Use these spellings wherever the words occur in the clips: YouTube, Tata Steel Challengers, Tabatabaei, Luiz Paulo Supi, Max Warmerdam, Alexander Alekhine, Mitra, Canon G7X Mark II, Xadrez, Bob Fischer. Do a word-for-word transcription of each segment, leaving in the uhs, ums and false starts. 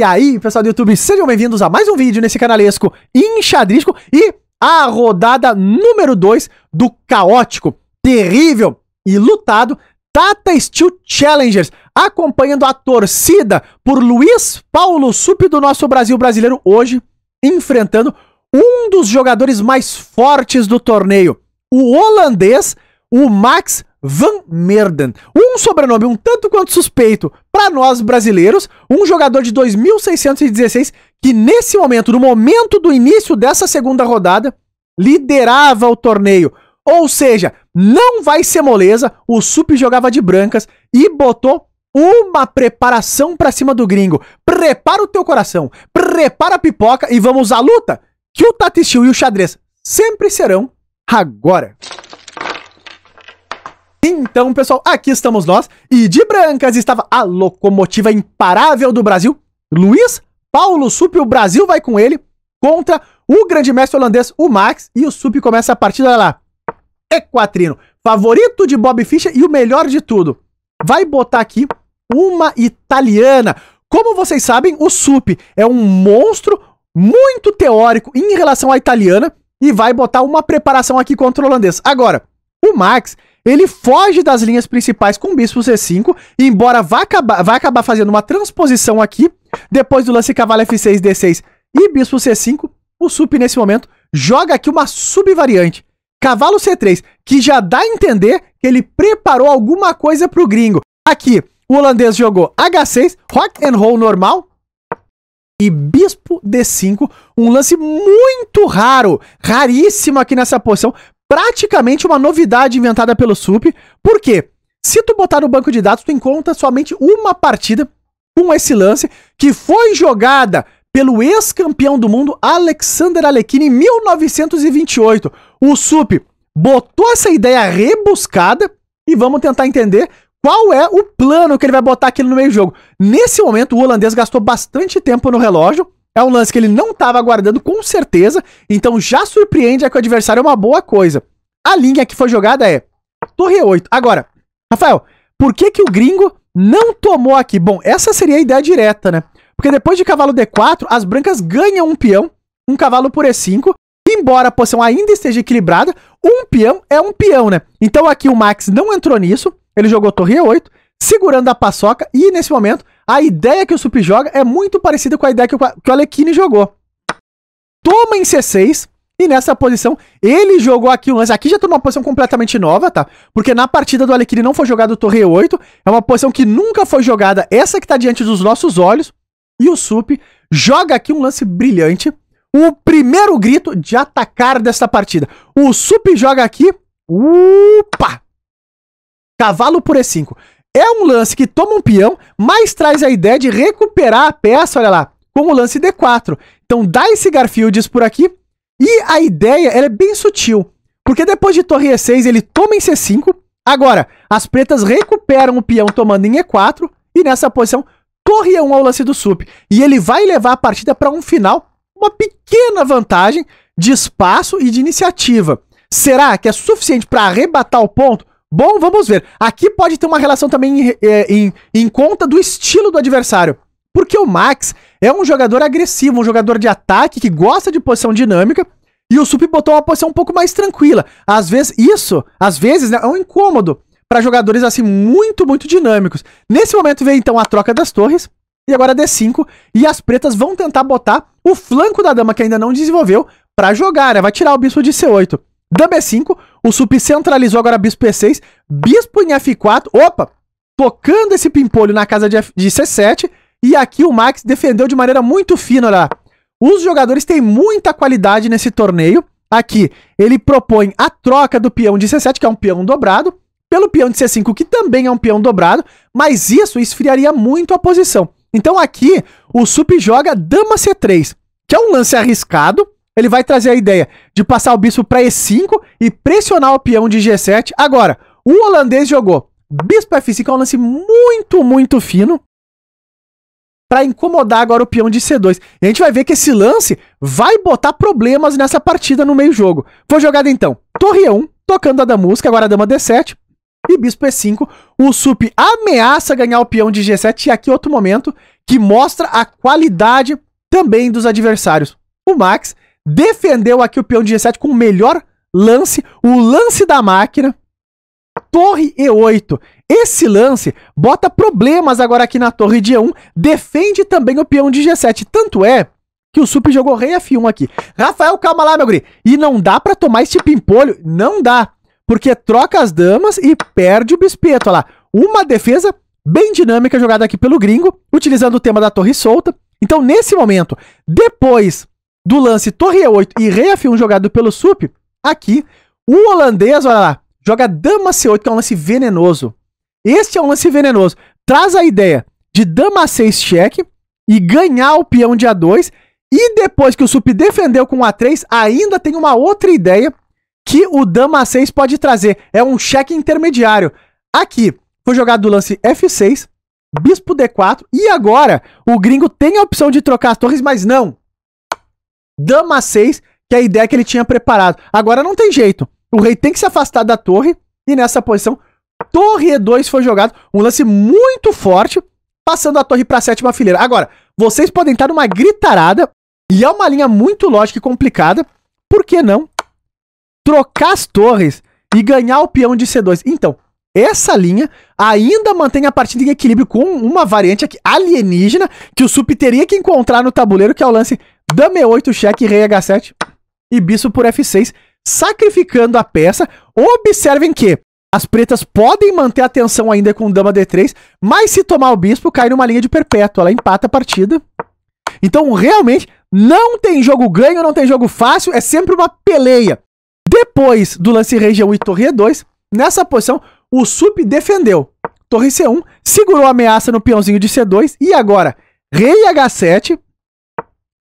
E aí, pessoal do YouTube, sejam bem-vindos a mais um vídeo nesse canalesco enxadrístico e a rodada número dois do caótico, terrível e lutado Tata Steel Challengers, acompanhando a torcida por Luiz Paulo Supi do nosso Brasil brasileiro, hoje enfrentando um dos jogadores mais fortes do torneio, o holandês, o Max Warmerdam. Um sobrenome um tanto quanto suspeito para nós brasileiros, um jogador de dois mil seiscentos e dezesseis que nesse momento, no momento do início dessa segunda rodada, liderava o torneio. Ou seja, não vai ser moleza, o Supi jogava de brancas e botou uma preparação para cima do gringo. Prepara o teu coração, prepara a pipoca e vamos à luta, que o Tata Steel e o Xadrez sempre serão agora. Então, pessoal, aqui estamos nós, e de brancas estava a locomotiva imparável do Brasil, Luiz Paulo Supi. O Brasil vai com ele contra o grande mestre holandês, o Max, e o Supi começa a partida, olha lá, equatrino, favorito de Bob Fischer, e o melhor de tudo, vai botar aqui uma italiana. Como vocês sabem, o Supi é um monstro muito teórico em relação à italiana, e vai botar uma preparação aqui contra o holandês. Agora, o Max, ele foge das linhas principais com bispo C cinco, embora vá acabar, vá acabar fazendo uma transposição aqui, depois do lance cavalo F seis, D seis e bispo C cinco, o Supi nesse momento joga aqui uma subvariante, cavalo C três, que já dá a entender que ele preparou alguma coisa para o gringo. Aqui, o holandês jogou H seis, rock and roll normal, e bispo D cinco, um lance muito raro, raríssimo aqui nessa posição, praticamente uma novidade inventada pelo Supi. Por quê? Se tu botar no banco de dados, tu encontra somente uma partida com esse lance, que foi jogada pelo ex-campeão do mundo, Alexander Alekhine, em mil novecentos e vinte e oito. O Supi botou essa ideia rebuscada, e vamos tentar entender qual é o plano que ele vai botar aqui no meio do jogo. Nesse momento, o holandês gastou bastante tempo no relógio. É um lance que ele não estava aguardando, com certeza. Então já surpreende a que o adversário é uma boa coisa. A linha que foi jogada é torre oito. Agora, Rafael, por que que o gringo não tomou aqui? Bom, essa seria a ideia direta, né? Porque depois de cavalo D quatro, as brancas ganham um peão, um cavalo por E cinco. Embora a posição ainda esteja equilibrada, um peão é um peão, né? Então aqui o Max não entrou nisso. Ele jogou torre E oito, segurando a paçoca, e nesse momento a ideia que o Supi joga é muito parecida com a ideia que o, que o Alekhine jogou. Toma em C seis, e nessa posição ele jogou aqui um lance. Aqui já tô numa posição completamente nova, tá? Porque na partida do Alekhine não foi jogado o torre E oito, é uma posição que nunca foi jogada, essa que tá diante dos nossos olhos, e o Supi joga aqui um lance brilhante, o primeiro grito de atacar desta partida. O Supi joga aqui, upa! Cavalo por E cinco. É um lance que toma um peão, mas traz a ideia de recuperar a peça, olha lá, com o lance D quatro. Então dá esse Garfields por aqui, e a ideia ela é bem sutil, porque depois de torre E seis ele toma em C cinco, agora as pretas recuperam o peão tomando em E quatro, e nessa posição torre E um ao lance do Supi. E ele vai levar a partida para um final, uma pequena vantagem de espaço e de iniciativa. Será que é suficiente para arrebatar o ponto? Bom, vamos ver. Aqui pode ter uma relação também em, em, em conta do estilo do adversário, porque o Max é um jogador agressivo, um jogador de ataque que gosta de posição dinâmica, e o Supi botou uma posição um pouco mais tranquila. Às vezes isso, às vezes, né, é um incômodo para jogadores assim muito, muito dinâmicos. Nesse momento vem então a troca das torres, e agora D cinco, e as pretas vão tentar botar o flanco da dama que ainda não desenvolveu para jogar, né? Vai tirar o bispo de C oito. Dama E cinco, o Supi centralizou agora bispo E seis, bispo em F quatro, opa, tocando esse pimpolho na casa de, F, de C sete, e aqui o Max defendeu de maneira muito fina, olha lá. Os jogadores têm muita qualidade nesse torneio. Aqui ele propõe a troca do peão de C sete, que é um peão dobrado, pelo peão de C cinco, que também é um peão dobrado, mas isso esfriaria muito a posição. Então aqui o Supi joga dama C três, que é um lance arriscado. Ele vai trazer a ideia de passar o bispo para E cinco e pressionar o peão de G sete. Agora, o holandês jogou bispo F cinco, é um lance muito, muito fino, para incomodar agora o peão de C dois. E a gente vai ver que esse lance vai botar problemas nessa partida no meio jogo. Foi jogada então torre E um, tocando a damusca, agora a dama D sete e bispo E cinco. O Supi ameaça ganhar o peão de G sete, e aqui outro momento que mostra a qualidade também dos adversários. O Max defendeu aqui o peão de G sete com o melhor lance, o lance da máquina, torre E oito. Esse lance bota problemas agora aqui na torre de E um, defende também o peão de G sete, tanto é que o Supi jogou rei F um aqui. Rafael, calma lá, meu guri. E não dá pra tomar esse pimpolho. Não dá. Porque troca as damas e perde o bispeto. Olha lá. Uma defesa bem dinâmica jogada aqui pelo gringo, utilizando o tema da torre solta. Então, nesse momento, depois do lance torre E oito e rei F um jogado pelo Supi, aqui, o holandês, olha lá, joga dama C oito, que é um lance venenoso. Este é um lance venenoso. Traz a ideia de dama A seis cheque e ganhar o peão de A dois. E depois que o Supi defendeu com A três, ainda tem uma outra ideia que o dama A seis pode trazer. É um cheque intermediário. Aqui foi jogado o lance F seis, bispo D quatro. E agora o gringo tem a opção de trocar as torres, mas não. Dama A seis, que é a ideia que ele tinha preparado. Agora não tem jeito. O rei tem que se afastar da torre. E nessa posição, torre E dois foi jogado. Um lance muito forte, passando a torre para a sétima fileira. Agora, vocês podem estar numa gritarada. E é uma linha muito lógica e complicada. Por que não trocar as torres e ganhar o peão de C dois? Então, essa linha ainda mantém a partida em equilíbrio com uma variante aqui alienígena que o Supi teria que encontrar no tabuleiro, que é o lance dama E oito, cheque, rei H sete e bispo por F seis, sacrificando a peça. Observem que as pretas podem manter a tensão ainda com dama D três, mas se tomar o bispo, cai numa linha de perpétua. Ela empata a partida. Então, realmente, não tem jogo ganho, não tem jogo fácil, é sempre uma peleia. Depois do lance rei G um e torre E dois, nessa posição, o Supi defendeu torre C um, segurou a ameaça no peãozinho de C dois, e agora, rei H sete,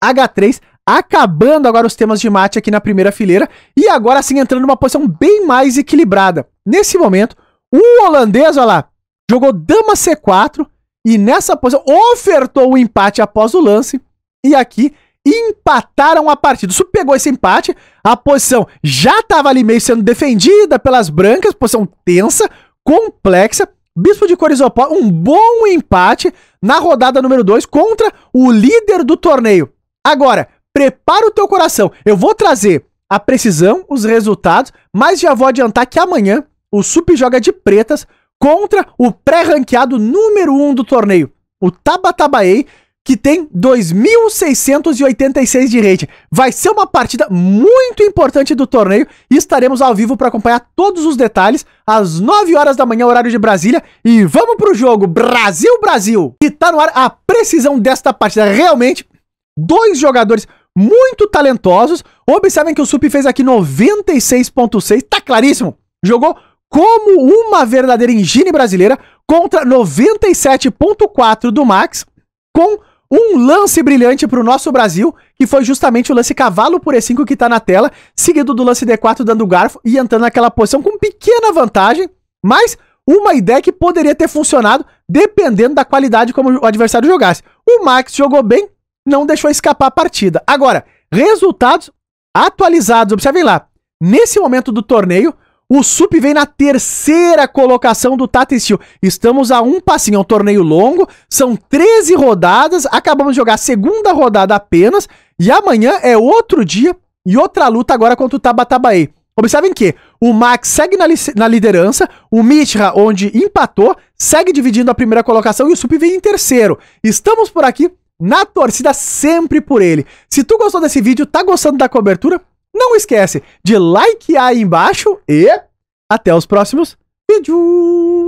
H três, acabando agora os temas de mate aqui na primeira fileira, e agora sim entrando numa posição bem mais equilibrada. Nesse momento, o holandês, olha lá, jogou dama C quatro, e nessa posição ofertou o empate após o lance, e aqui empataram a partida. O Supi pegou esse empate, a posição já estava ali meio sendo defendida pelas brancas, posição tensa, complexa, bispo de cores opostas, um bom empate na rodada número dois contra o líder do torneio. Agora, prepara o teu coração, eu vou trazer a precisão, os resultados, mas já vou adiantar que amanhã o Supi joga de pretas contra o pré-ranqueado número um do torneio, o Tabatabaei, que tem dois mil seiscentos e oitenta e seis de rating. Vai ser uma partida muito importante do torneio e estaremos ao vivo para acompanhar todos os detalhes às nove horas da manhã, horário de Brasília. E vamos pro jogo, Brasil, Brasil! E tá no ar a precisão desta partida. Realmente, dois jogadores muito talentosos. Observem que o Supi fez aqui noventa e seis ponto seis, tá claríssimo. Jogou como uma verdadeira engine brasileira contra noventa e sete ponto quatro do Max, com um lance brilhante para o nosso Brasil, que foi justamente o lance cavalo por E cinco que está na tela, seguido do lance D quatro dando garfo e entrando naquela posição com pequena vantagem, mas uma ideia que poderia ter funcionado dependendo da qualidade como o adversário jogasse. O Max jogou bem, não deixou escapar a partida. Agora, resultados atualizados, observem lá. Nesse momento do torneio, o Supi vem na terceira colocação do Tata Steel. Estamos a um passinho, é um torneio longo, são treze rodadas, acabamos de jogar a segunda rodada apenas, e amanhã é outro dia e outra luta agora contra o Tabatabaei. Observem que o Max segue na, na liderança, o Mitra, onde empatou, segue dividindo a primeira colocação e o Supi vem em terceiro. Estamos por aqui, na torcida sempre por ele. Se tu gostou desse vídeo, tá gostando da cobertura? Não esquece de likear aí embaixo e até os próximos vídeos!